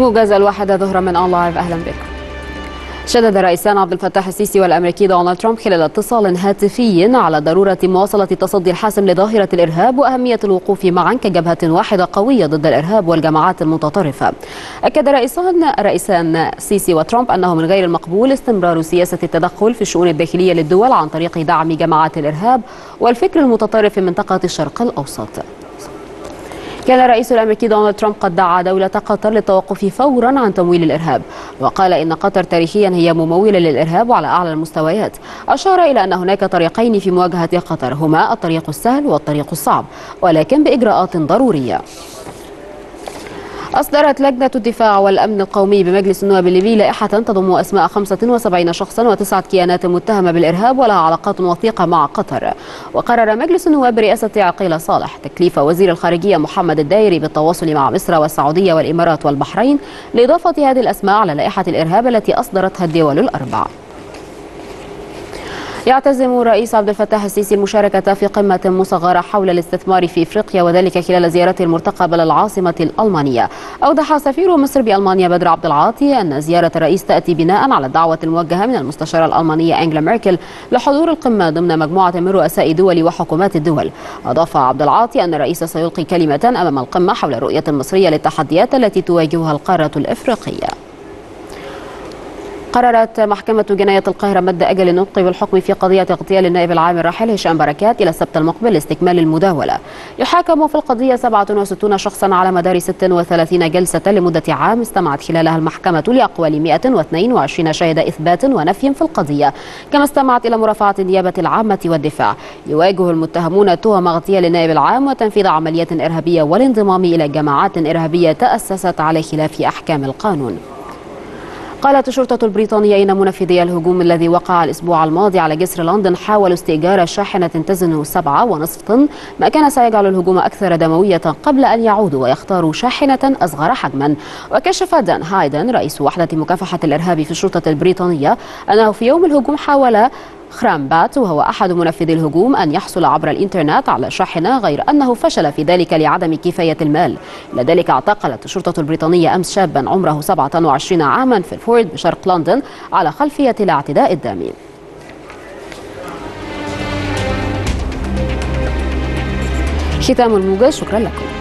موجز الواحدة ظهرا من اون لايف، اهلا بكم. شدد الرئيسان عبد الفتاح السيسي والامريكي دونالد ترامب خلال اتصال هاتفي على ضروره مواصله التصدي الحاسم لظاهره الارهاب واهميه الوقوف معا كجبهه واحده قويه ضد الارهاب والجماعات المتطرفه. اكد الرئيسان السيسي وترامب انه من غير المقبول استمرار سياسه التدخل في الشؤون الداخليه للدول عن طريق دعم جماعات الارهاب والفكر المتطرف في منطقه الشرق الاوسط. كان الرئيس الأمريكي دونالد ترامب قد دعا دولة قطر للتوقف فورا عن تمويل الإرهاب، وقال إن قطر تاريخيا هي ممولة للإرهاب على أعلى المستويات. أشار إلى أن هناك طريقين في مواجهة قطر، هما الطريق السهل والطريق الصعب، ولكن بإجراءات ضرورية. أصدرت لجنة الدفاع والأمن القومي بمجلس النواب الليبي لائحة تضم أسماء 75 شخصا و9 كيانات متهمة بالإرهاب ولها علاقات وثيقة مع قطر. وقرر مجلس النواب برئاسة عقيلة صالح تكليف وزير الخارجية محمد الدائري بالتواصل مع مصر والسعودية والإمارات والبحرين لإضافة هذه الأسماء على لائحة الإرهاب التي أصدرتها الدول الأربع. يعتزم الرئيس عبد الفتاح السيسي المشاركة في قمة مصغرة حول الاستثمار في إفريقيا وذلك خلال زيارته المرتقبة للعاصمة الألمانية. أوضح سفير مصر بألمانيا بدر عبد العاطي أن زيارة الرئيس تأتي بناء على الدعوة الموجهة من المستشارة الألمانية انجلا ميركل لحضور القمة ضمن مجموعة من رؤساء دول وحكومات الدول. أضاف عبد العاطي أن الرئيس سيلقي كلمة أمام القمة حول الرؤية المصرية للتحديات التي تواجهها القارة الإفريقية. قررت محكمة جناية القاهرة مد أجل النطق بالحكم في قضية اغتيال النائب العام الراحل هشام بركات إلى السبت المقبل لاستكمال المداولة. يحاكم في القضية 67 شخصا على مدار 36 جلسة لمدة عام، استمعت خلالها المحكمة لأقوال 122 شاهد إثبات ونفي في القضية، كما استمعت إلى مرافعة النيابة العامة والدفاع. يواجه المتهمون تهم اغتيال النائب العام وتنفيذ عمليات إرهابية والانضمام إلى جماعات إرهابية تأسست على خلاف أحكام القانون. قالت الشرطة البريطانية إن منفذي الهجوم الذي وقع الأسبوع الماضي على جسر لندن حاولوا استئجار شاحنة تزن 7.5 طن، ما كان سيجعل الهجوم أكثر دموية قبل أن يعودوا ويختاروا شاحنة أصغر حجما. وكشف دان هايدن رئيس وحدة مكافحة الإرهاب في الشرطة البريطانية أنه في يوم الهجوم حاول خرام بات وهو أحد منفذي الهجوم أن يحصل عبر الإنترنت على شاحنة، غير أنه فشل في ذلك لعدم كفاية المال. لذلك اعتقلت الشرطة البريطانية أمس شابا عمره 27 عاما في الفورد بشرق لندن على خلفية الاعتداء الدامي. ختام الموجز، شكرا لكم.